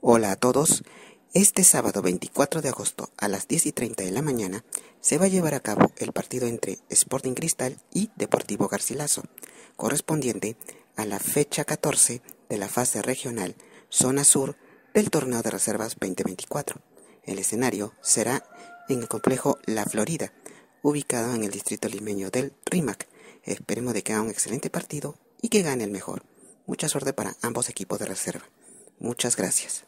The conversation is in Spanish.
Hola a todos, este sábado 24 de agosto a las 10:30 de la mañana se va a llevar a cabo el partido entre Sporting Cristal y Deportivo Garcilaso, correspondiente a la fecha 14 de la fase regional Zona Sur del Torneo de Reservas 2024. El escenario será en el complejo La Florida, ubicado en el distrito limeño del Rímac. Esperemos de que haga un excelente partido y que gane el mejor. Mucha suerte para ambos equipos de reserva. Muchas gracias.